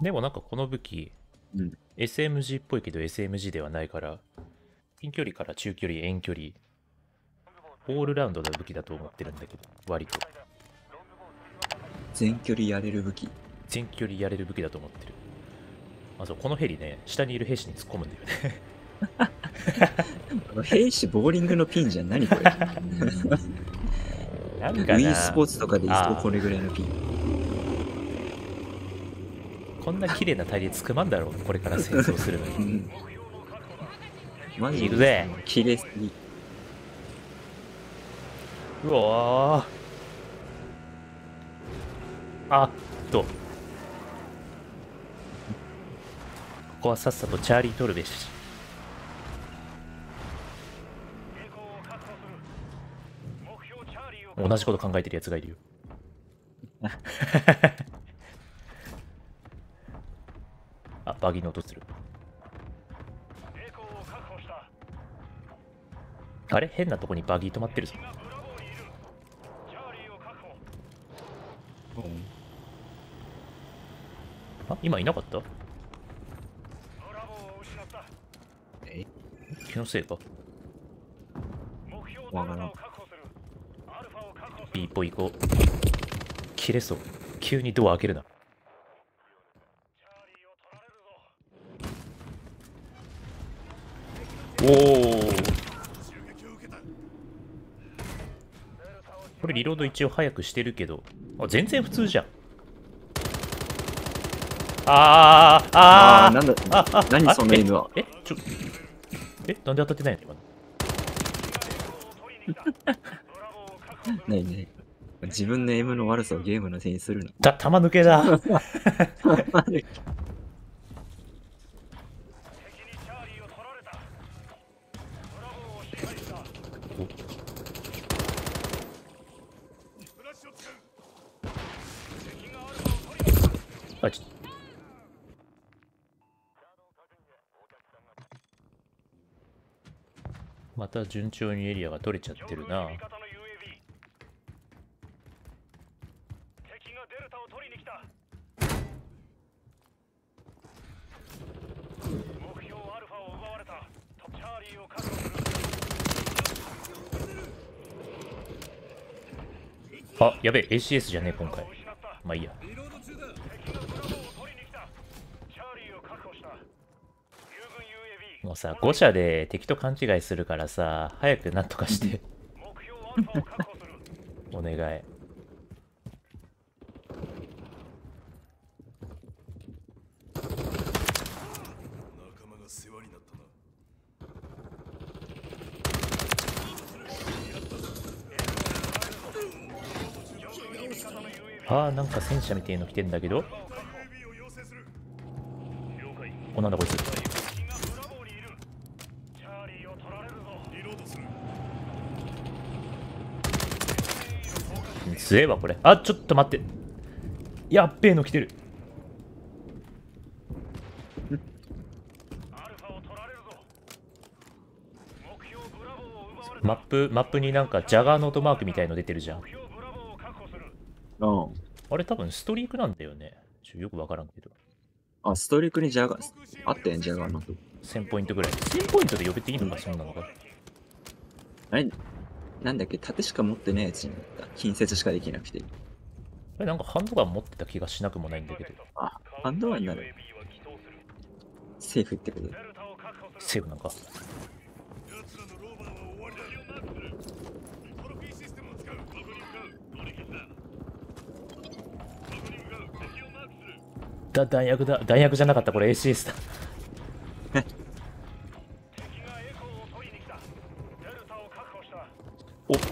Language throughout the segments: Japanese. でもなんかこの武器、うん、SMG っぽいけど SMG ではないから近距離から中距離遠距離オールラウンドな武器だと思ってるんだけど、割と全距離やれる武器、全距離やれる武器だと思ってる。あ、そう、このヘリね、下にいる兵士に突っ込むんだよね兵士ボーリングのピンじゃん、何これなんか Wii スポーツとかでいそうこれぐらいのピン。こんな綺麗な隊列組まんだろうこれから戦争するのに、うん、マジで綺麗すぎ。うわあっと、ここはさっさとチャーリー取るべし。同じこと考えてるやつがいるよあ、バギーの音する。あれ、変なとこにバギー止まってるぞ。あ、今いなかった？気のせいか。わからん。B っぽい子。切れそう。急にドア開けるな。おお。これリロード一応早くしてるけど、あ、全然普通じゃん。あーあーあー、なんだ、何その M は。え、ちょ、え、なんで当たってないの今のないね。自分の M の悪さをゲームのせいにするの。玉抜けだあ、ちょっとまた順調にエリアが取れちゃってるな。あ、やべえ、ACS じゃねえ今回。まあいいや。もうさ、5社で敵と勘違いするからさ、早くなんとかしてお願い。あー、なんか戦車みたいの来てんだけど、お、なんだこいつ。強えわこれ。あ、ちょっと待って、やっべえの来てる。マップになんかジャガーノートマークみたいの出てるじゃん。うん、あれ多分ストリークなんだよね。ちょ、よくわからんけど。あ、ストリークにジャガーあったやん、ジャガーのと。1000ポイントぐらい。1000ポイントで呼べていいのか、うん、そんなのか。あれ、なんだっけ、盾しか持ってないやつになった。近接しかできなくて。あれ、なんかハンドガン持ってた気がしなくもないんだけど。あ、ハンドガンになる。セーフってことだ。セーフなんか。弾薬だ、弾薬じゃなかった、これ ACS だおっ、チ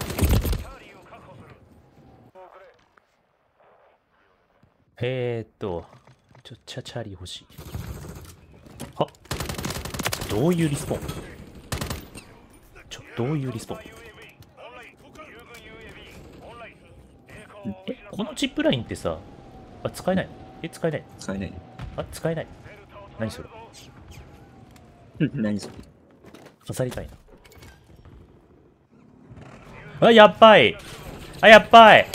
ャーリー欲しい。はっ、どういうリスポン、どういうリスポン。このジップラインってさ、あ、使えないの。え、使えない。使えない。あ、使えない。何それ。何それ。刺さりたいな。あ、やっばい。あ、やっばい。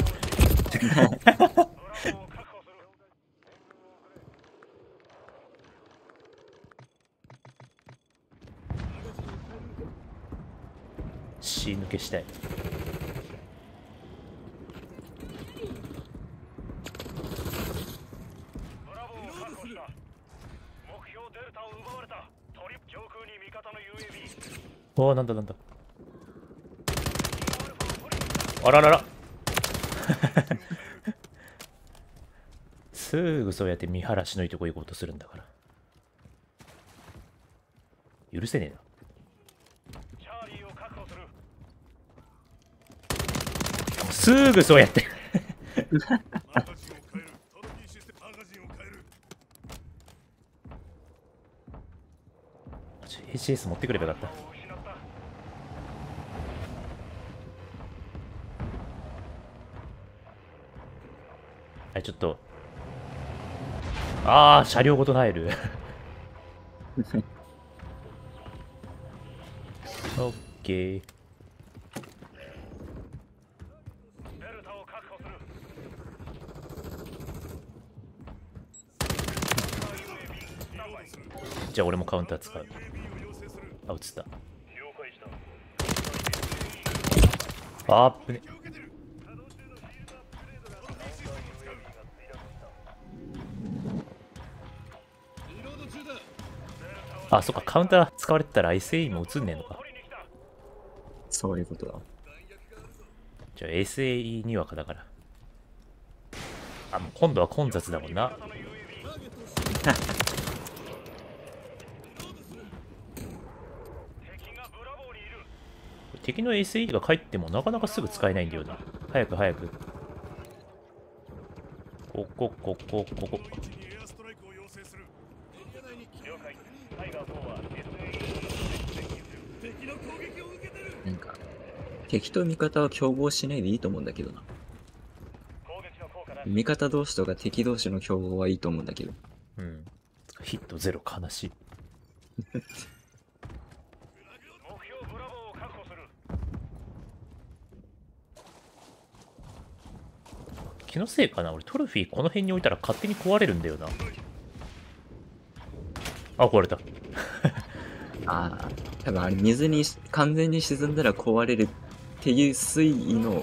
C 抜けして、おお、なんだなんだ、あらららすぐそうやって見晴らしのいいとこ行こうとするんだから許せねえな。すぐそうやってACS 持ってくればよかった。はい、ちょっと、ああ車両ごと入るオッケー。じゃあ俺もカウンター使う。あ、映った。あっぶね。あ、そっか、カウンター使われてたら SAE も映んねえのか。そういうことだ。じゃあ SAE にわかだから。あ、もう今度は混雑だもんな。敵の SE が帰ってもなかなかすぐ使えないんだよな。早く早く。ここここここ。なんか敵と味方は競合しないでいいと思うんだけどな。味方同士とか敵同士の競合はいいと思うんだけど。うん。ヒットゼロ悲しい。気のせいかな、俺トロフィーこの辺に置いたら勝手に壊れるんだよな。あ、壊れたああ、多分あれ水に完全に沈んだら壊れるっていう水位の、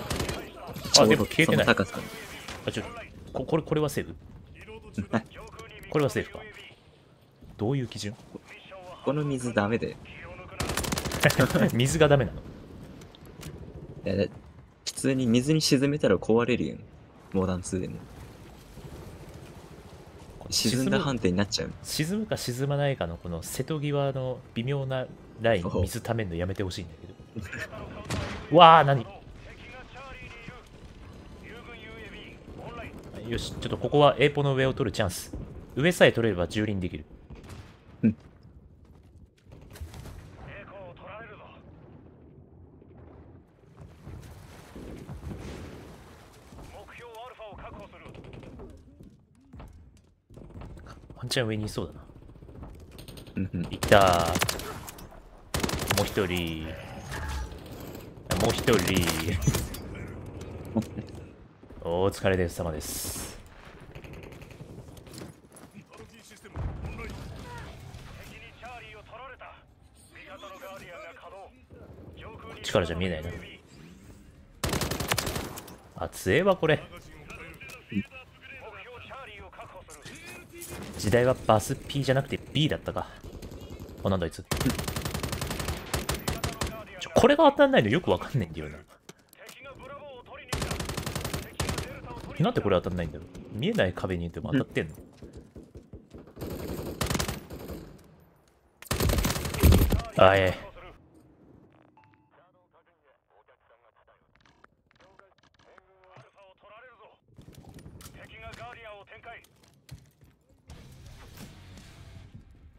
あ、でも消えてない。あ、ちょっとこれはセーフこれはセーフか。どういう基準？この水ダメで水がダメなの？いや、普通に水に沈めたら壊れるよね、モダン2でも。沈んだ判定になっちゃう。沈むか沈まないかのこの瀬戸際の微妙なライン、水ためるのやめてほしいんだけどわあ、何、よし、ちょっとここはエーポの上を取るチャンス。上さえ取れれば蹂躙できる。うん。ワンチャン上にいそうだな。いったー。もう一人。もう一人。お疲れです様です。こっちからじゃ見えないな。あ、強えわ、これ。時代はバス P じゃなくて B だったか。あ、なんだあいつ。これが当たんないのよくわかんないんだよな。なんでこれ当たんないんだろう。見えない壁にでも当たってんの、うん、あ、ええ。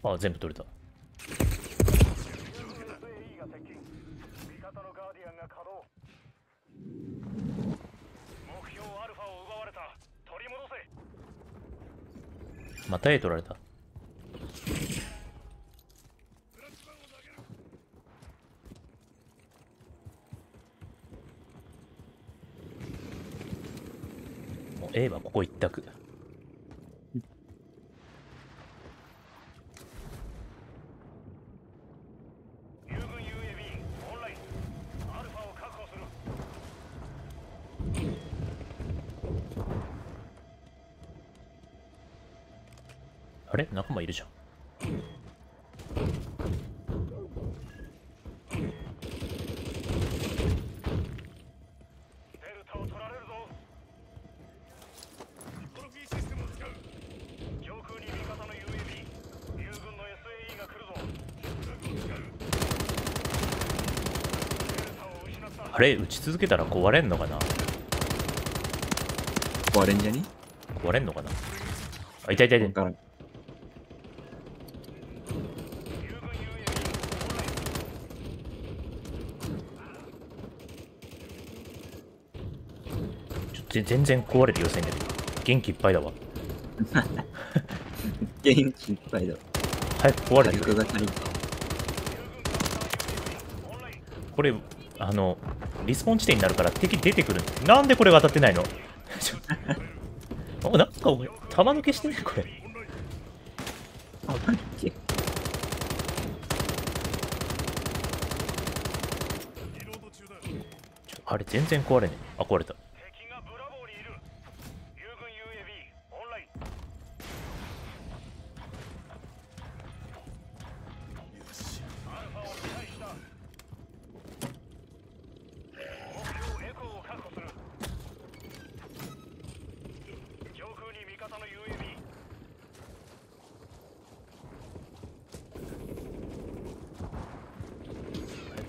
あ、全部取れた。また A 取られた。もう A はここ一択。あれ仲間いるじゃん。あれ撃ち続けたら壊れんのかな。壊れんじゃに？壊れんのかな。あ、痛い痛い痛い。全然壊れるようせんけど元気いっぱいだわ。元気いっぱいだわ。早く壊れるよ。これリスポーン地点になるから敵出てくるんで。なんでこれ渡ってないの。なんかお前弾抜けしてねこれ。あれ全然壊れねえ。あ、壊れた。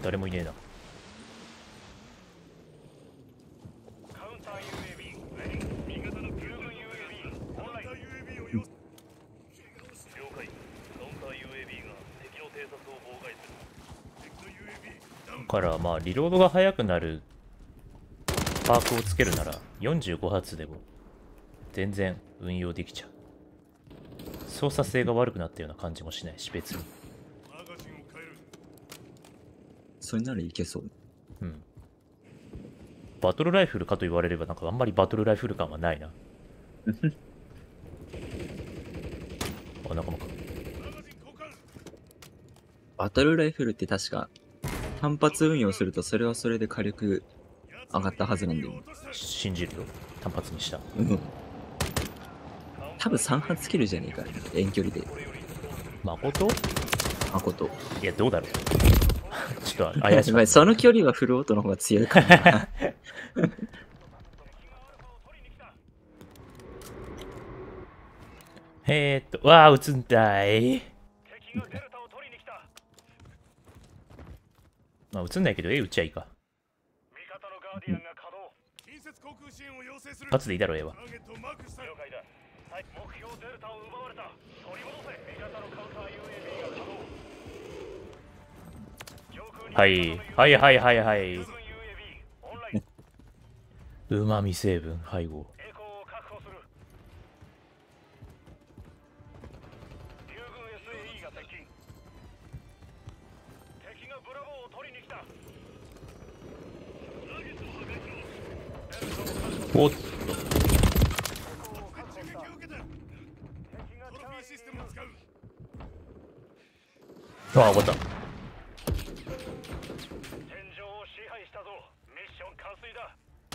誰もいねえな。だからまあリロードが速くなるパークをつけるなら45発でも全然運用できちゃう。操作性が悪くなったような感じもしないし別に。それならいけそう。うん。バトルライフルかと言われればなんかあんまりバトルライフル感はないな。あ、仲間か。バトルライフルって確か単発運用するとそれはそれで火力上がったはずなんだよ。信じるよ。単発にした。うん。多分3発切るじゃねえか。遠距離で。誠？誠。いや、どうだろう。ちょっと怪しい。その距離はフルオートの方が強いかな。わあ、撃つんだい。まあ、撃つんないけど、撃っちゃいいか。勝つでいいだろう、は。はい、はいはいはいはい。うまみ成分配合。おっと。ああ、終わった。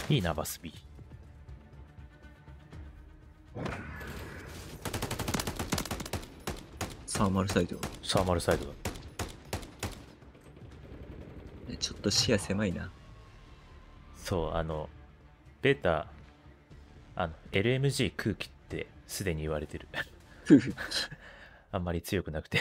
いいな、バスビー。サーマルサイド。サーマルサイドだ。ちょっと視野狭いな。そう、ベータ、LMG 空気ってすでに言われてる。あんまり強くなくて